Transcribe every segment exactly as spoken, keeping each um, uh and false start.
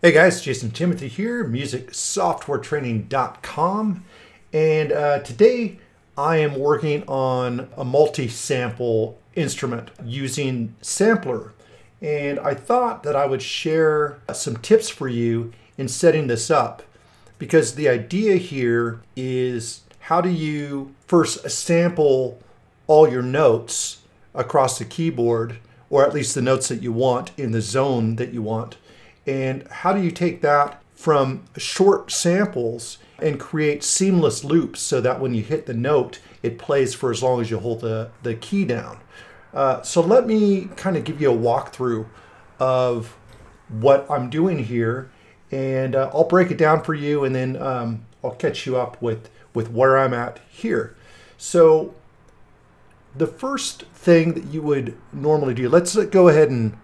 Hey guys, Jason Timothy here, music software training dot com, and uh, today I am working on a multi-sample instrument using Sampler, and I thought that I would share some tips for you in setting this up, because the idea here is how do you first sample all your notes across the keyboard, or at least the notes that you want in the zone that you want. And how do you take that from short samples and create seamless loops so that when you hit the note, it plays for as long as you hold the, the key down. Uh, so let me kind of give you a walkthrough of what I'm doing here. And uh, I'll break it down for you, and then um, I'll catch you up with, with where I'm at here. So the first thing that you would normally do, let's go ahead and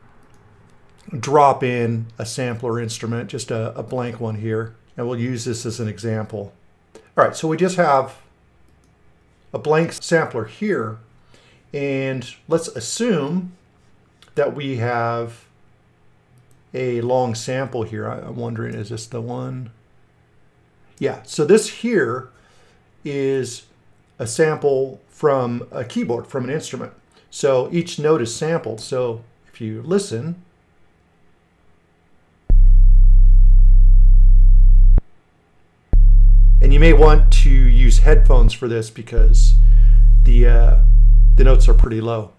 drop in a sampler instrument, just a, a blank one here, and we'll use this as an example. All right, so we just have a blank sampler here, and let's assume that we have a long sample here. I, I'm wondering, is this the one? Yeah, so this here is a sample from a keyboard, from an instrument. So each note is sampled. So if you listen, and you may want to use headphones for this because the, uh, the notes are pretty low.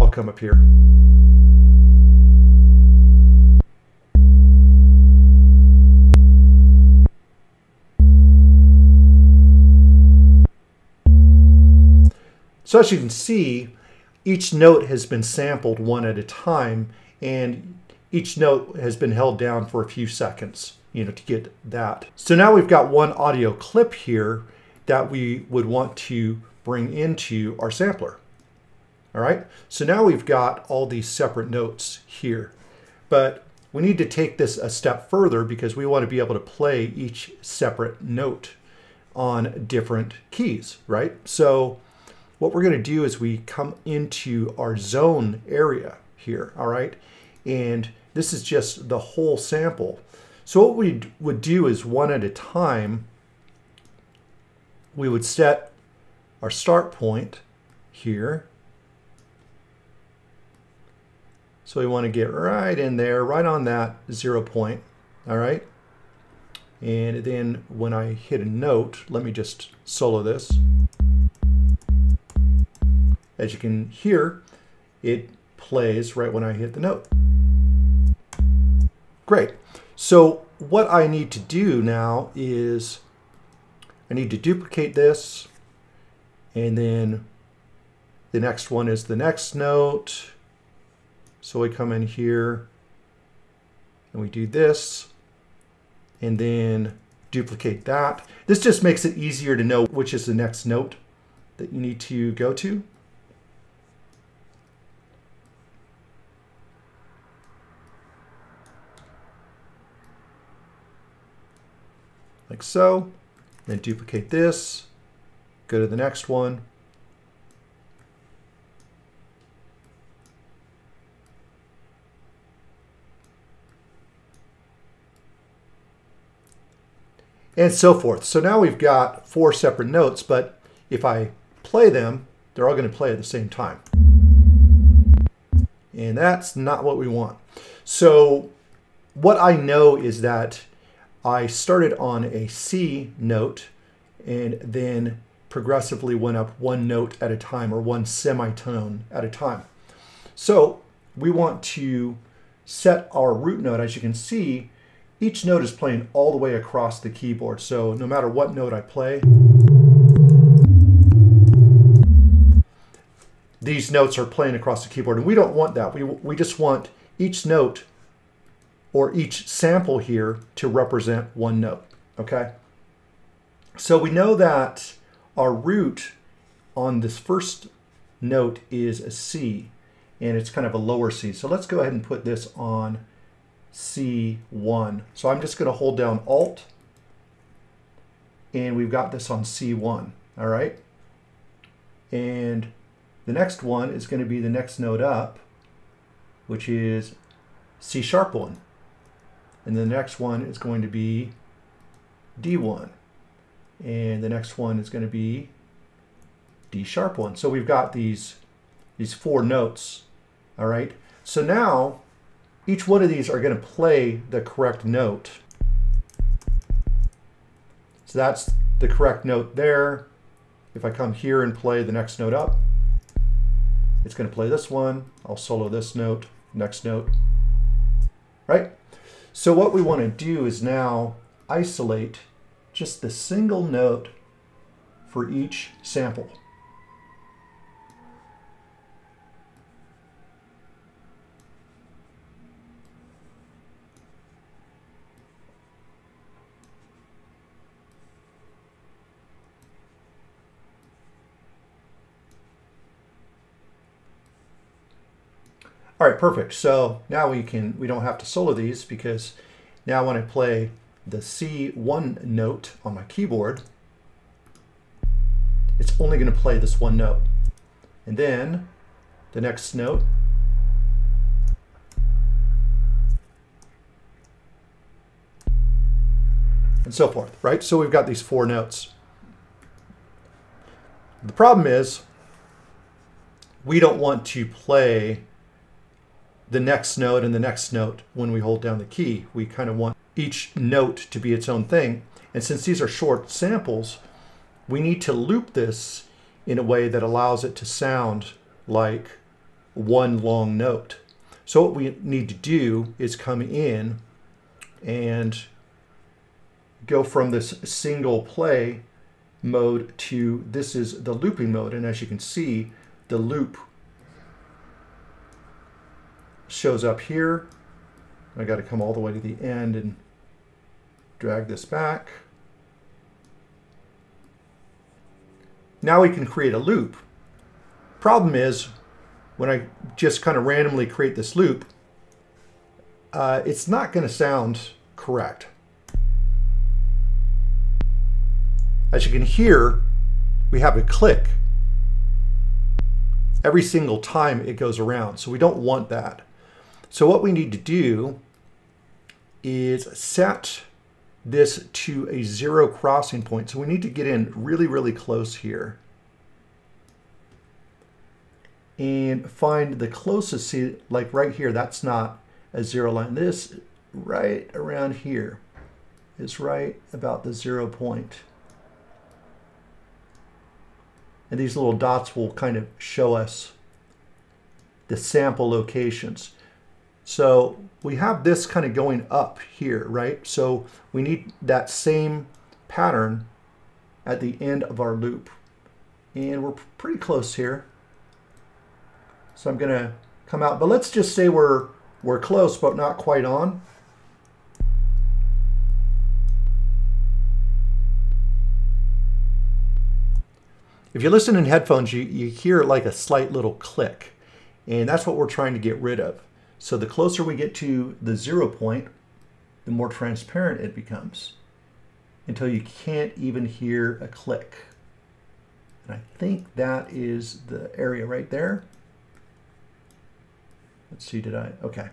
I'll come up here. So as you can see, each note has been sampled one at a time, and each note has been held down for a few seconds, you know, to get that. So now we've got one audio clip here that we would want to bring into our sampler. All right, so now we've got all these separate notes here, but we need to take this a step further because we want to be able to play each separate note on different keys, right? So what we're going to do is we come into our zone area here, all right? And this is just the whole sample. So what we would do is, one at a time, we would set our start point here. So we want to get right in there, right on that zero point, all right? And then when I hit a note, let me just solo this. As you can hear, it plays right when I hit the note. Great. So what I need to do now is I need to duplicate this, and then the next one is the next note. So we come in here and we do this, and then duplicate that. This just makes it easier to know which is the next note that you need to go to. Like so, then duplicate this, go to the next one. And so forth. So now we've got four separate notes, but if I play them, they're all going to play at the same time. And that's not what we want. So what I know is that I started on a C note and then progressively went up one note at a time, or one semitone at a time. So we want to set our root note. As you can see, each note is playing all the way across the keyboard. So no matter what note I play, these notes are playing across the keyboard. And we don't want that. We, we just want each note, or each sample here, to represent one note, okay? So we know that our root on this first note is a C, and it's kind of a lower C. So let's go ahead and put this on C one. So I'm just gonna hold down Alt, and we've got this on C one, all right? And the next one is gonna be the next note up, which is C sharp one. and the next one is going to be D one, and the next one is going to be D sharp one. So we've got these these four notes. All right, so now each one of these are going to play the correct note. So that's the correct note there. If I come here and play the next note up, it's going to play this one. I'll solo this note, next note, right? So what we want to do is now isolate just the single note for each sample. All right, perfect. So now we can we don't have to solo these, because now when I play the C one note on my keyboard, it's only going to play this one note. And then the next note and so forth, right? So we've got these four notes. The problem is we don't want to play the next note and the next note when we hold down the key. We kind of want each note to be its own thing. And since these are short samples, we need to loop this in a way that allows it to sound like one long note. So what we need to do is come in and go from this single play mode to this is the looping mode. And as you can see, the loop shows up here. I got to come all the way to the end and drag this back. Now we can create a loop. Problem is, when I just kind of randomly create this loop, uh, it's not going to sound correct. As you can hear, we have a click every single time it goes around, so we don't want that. So what we need to do is set this to a zero crossing point. So we need to get in really, really close here and find the closest. See, like right here, that's not a zero line. This right around here is right about the zero point. And these little dots will kind of show us the sample locations. So we have this kind of going up here, right? So we need that same pattern at the end of our loop. And we're pretty close here. So I'm going to come out, but let's just say we're, we're close, but not quite on. If you listen in headphones, you, you hear like a slight little click, and that's what we're trying to get rid of. So the closer we get to the zero point, the more transparent it becomes until you can't even hear a click. And I think that is the area right there. Let's see, did I? Okay.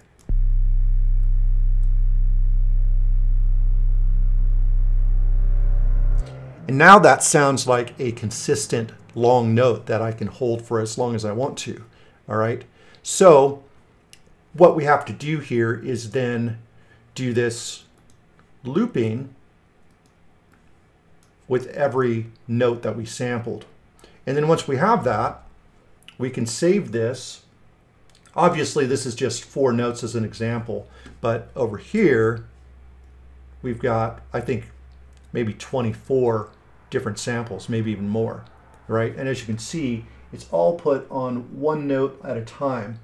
And now that sounds like a consistent long note that I can hold for as long as I want to. All right. So what we have to do here is then do this looping with every note that we sampled. And then once we have that, we can save this. Obviously, this is just four notes as an example, but over here, we've got, I think, maybe twenty-four different samples, maybe even more, right? And as you can see, it's all put on one note at a time.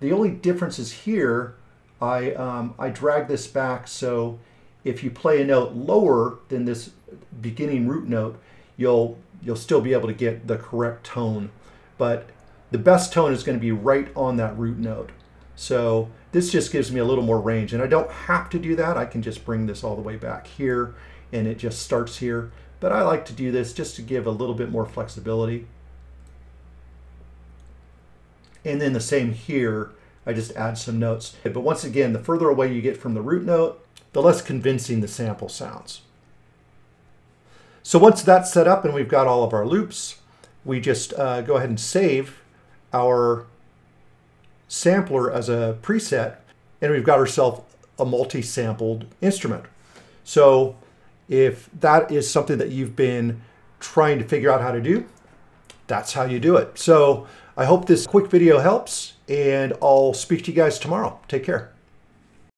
The only difference is here, I, um, I drag this back, so if you play a note lower than this beginning root note, you'll, you'll still be able to get the correct tone. But the best tone is going to be right on that root note. So this just gives me a little more range, and I don't have to do that. I can just bring this all the way back here, and it just starts here. But I like to do this just to give a little bit more flexibility. And then the same here, I just add some notes. But once again, the further away you get from the root note, the less convincing the sample sounds. So once that's set up and we've got all of our loops, we just uh, go ahead and save our sampler as a preset, and we've got ourselves a multi-sampled instrument. So if that is something that you've been trying to figure out how to do, that's how you do it. So I hope this quick video helps, and I'll speak to you guys tomorrow. Take care.